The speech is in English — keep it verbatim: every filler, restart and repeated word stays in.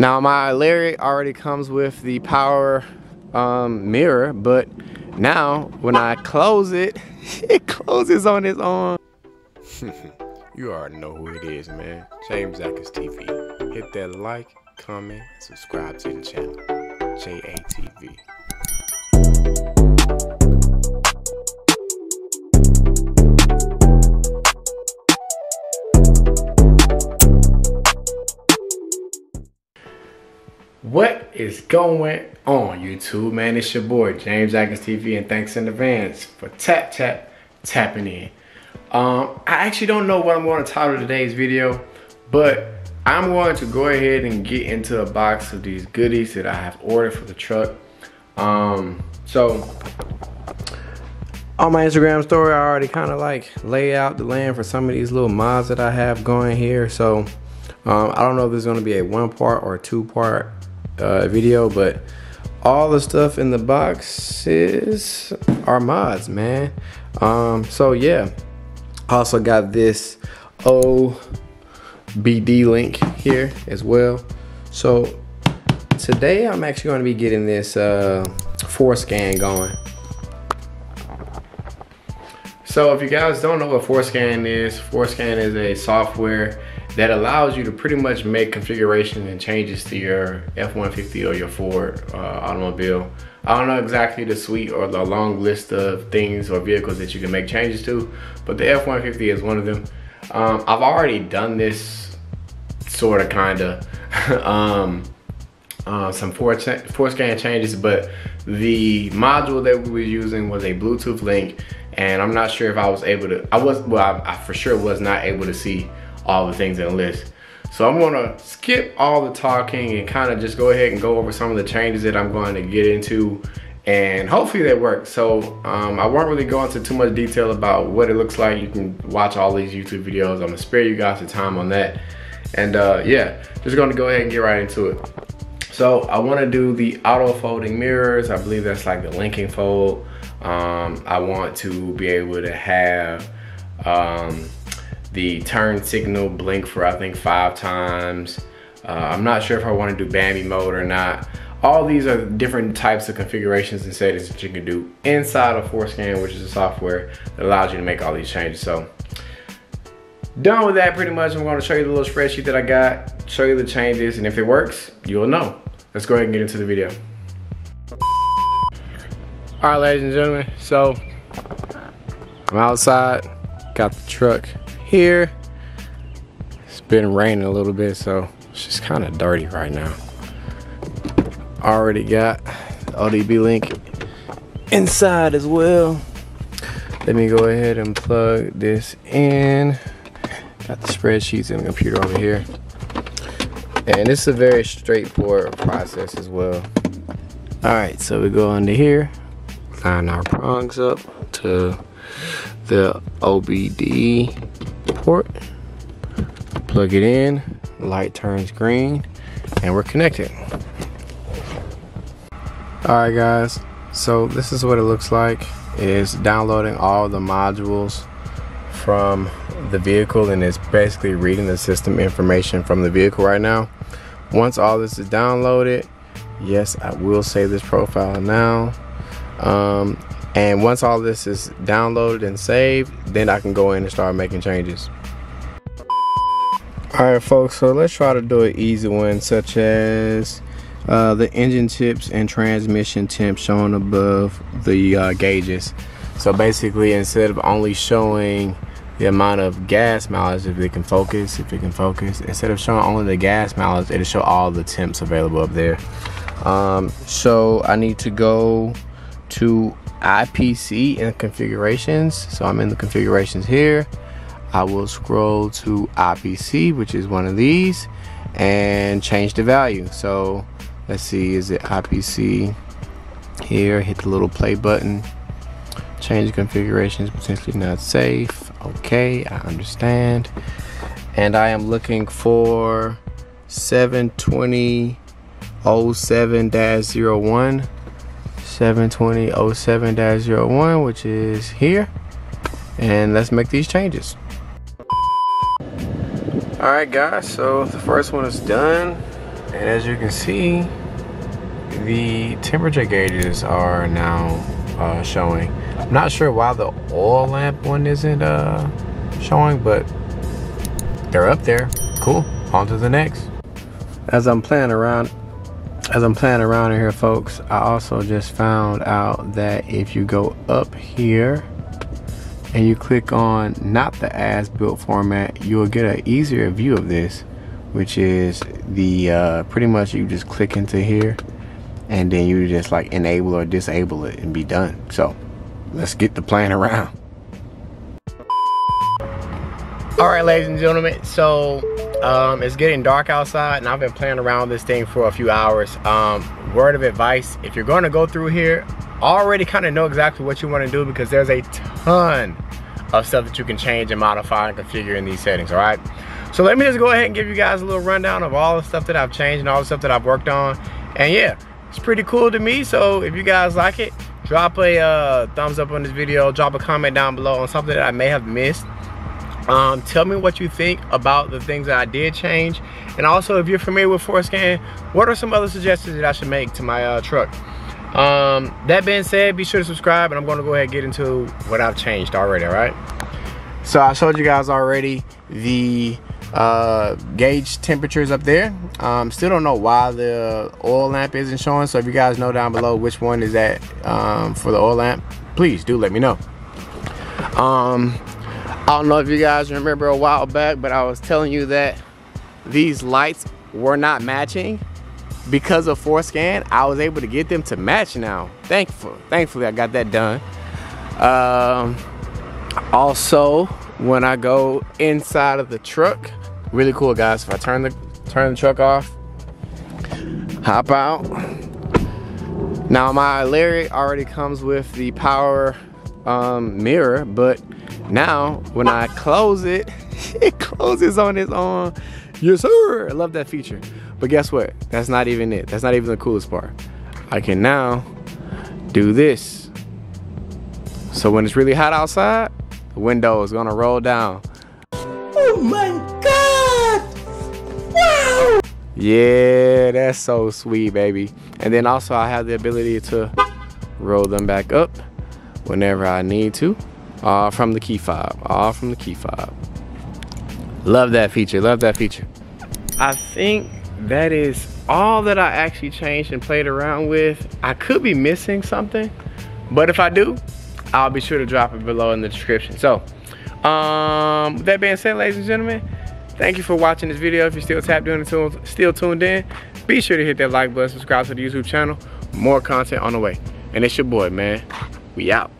Now my Lariat already comes with the power um, mirror, but now when I close it, it closes on its own. You already know who it is, man. James Atkins T V. Hit that like, comment, subscribe to the channel. J A T V. What is going on, YouTube, man? It's your boy James Atkins T V, and thanks in advance for tap tap tapping in. Um, I actually don't know what I'm going to title today's video, but I'm going to go ahead and get into a box of these goodies that I have ordered for the truck. Um, so on my Instagram story, I already kind of like lay out the land for some of these little mods that I have going here. So um, I don't know if there's going to be a one part or a two part uh, video, but all the stuff in the boxes are mods, man. Um, so yeah. Also got this O B D link here as well. So today I'm actually going to be getting this uh, FORScan going. So if you guys don't know what FORScan is, FORScan is a software that allows you to pretty much make configurations and changes to your F one fifty or your Ford uh, automobile. I don't know exactly the suite or the long list of things or vehicles that you can make changes to, but the F one fifty is one of them. Um, I've already done this sort of kinda, um, uh, some FORScan changes, but the module that we were using was a Bluetooth link, and I'm not sure if I was able to, I was, well, I, I for sure was not able to see all the things in the list. So I'm gonna skip all the talking and kind of just go ahead and go over some of the changes that I'm going to get into, and hopefully they work. So um, I won't really go into too much detail about what it looks like. You can watch all these YouTube videos. I'm gonna spare you guys the time on that. And uh, yeah, just gonna go ahead and get right into it. So I wanna do the auto folding mirrors. I believe that's like the linking fold. Um, I want to be able to have um, the turn signal blink for I think five times. Uh, I'm not sure if I want to do Bambi mode or not. All these are different types of configurations and settings that you can do inside of FORScan, which is a software that allows you to make all these changes. So done with that pretty much. I'm going to show you the little spreadsheet that I got, show you the changes, and if it works, you'll know. Let's go ahead and get into the video. All right, ladies and gentlemen, so I'm outside, got the truck here. It's been raining a little bit, so it's just kind of dirty right now. Already got the O B D link inside as well. Let me go ahead and plug this in. Got the spreadsheets and the computer over here, and it's a very straightforward process as well. All right, so we go under here, line our prongs up to the O B D port, plug it in, light turns green, and we're connected. Alright guys, so this is what it looks like. It's downloading all the modules from the vehicle, and it's basically reading the system information from the vehicle right now. Once all this is downloaded, yes, I will save this profile now. Um, And once all this is downloaded and saved, then I can go in and start making changes. All right, folks, so let's try to do an easy one, such as uh, the engine tips and transmission temp shown above the uh, gauges. So basically, instead of only showing the amount of gas mileage, if it can focus, if it can focus, instead of showing only the gas mileage, it'll show all the temps available up there. Um, so I need to go to I P C and configurations. So I'm in the configurations here. I will scroll to I P C, which is one of these, and change the value. So let's see, is it I P C here? Hit the little play button. Change configurations, potentially not safe. Okay, I understand. And I am looking for seven twenty oh seven dash zero one. seven twenty oh seven dash zero one, which is here, and let's make these changes. All right guys, so the first one is done. And as you can see, the temperature gauges are now uh, showing. I'm not sure why the oil lamp one isn't uh, showing, but they're up there. Cool, on to the next. As I'm playing around, as I'm playing around in here, folks, I also just found out that if you go up here and you click on not the as-built format, you will get an easier view of this, which is the uh, pretty much you just click into here and then you just like enable or disable it and be done. So let's get the plan around. All right, ladies and gentlemen, so um, it's getting dark outside and I've been playing around with this thing for a few hours. Um, word of advice, if you're going to go through here, already kind of know exactly what you want to do, because there's a ton of stuff that you can change and modify and configure in these settings. All right, so let me just go ahead and give you guys a little rundown of all the stuff that I've changed and all the stuff that I've worked on. And yeah, it's pretty cool to me. So if you guys like it, drop a uh, thumbs up on this video, drop a comment down below on something that I may have missed. Um, tell me what you think about the things that I did change. And also, if you're familiar with ForScan, what are some other suggestions that I should make to my uh, truck? Um, that being said, be sure to subscribe, and I'm going to go ahead and get into what I've changed already, all right? So I showed you guys already the uh, gauge temperatures up there. Um, still don't know why the oil lamp isn't showing, so if you guys know down below which one is that um, for the oil lamp, please do let me know. Um, I don't know if you guys remember a while back, but I was telling you that these lights were not matching. Because of ForScan, I was able to get them to match now. Thankful, thankfully, I got that done. Um, also, when I go inside of the truck, really cool, guys. If I turn the turn the truck off, hop out. Now, my Lariat already comes with the power um, mirror, but now when I close it, it closes on its own. Yes, sir. I love that feature. But guess what? That's not even it. That's not even the coolest part. I can now do this. So when it's really hot outside, the window is gonna roll down. Oh my God! Wow! Yeah, that's so sweet, baby. And then also I have the ability to roll them back up whenever I need to. All from the key fob, all from the key fob. Love that feature, love that feature. I think that is all that I actually changed and played around with. I could be missing something, but if I do, I'll be sure to drop it below in the description. So um with that being said, ladies and gentlemen, thank you for watching this video. If you're still tapped in and still tuned in, be sure to hit that like button, subscribe to the YouTube channel, more content on the way. And it's your boy, man. We out.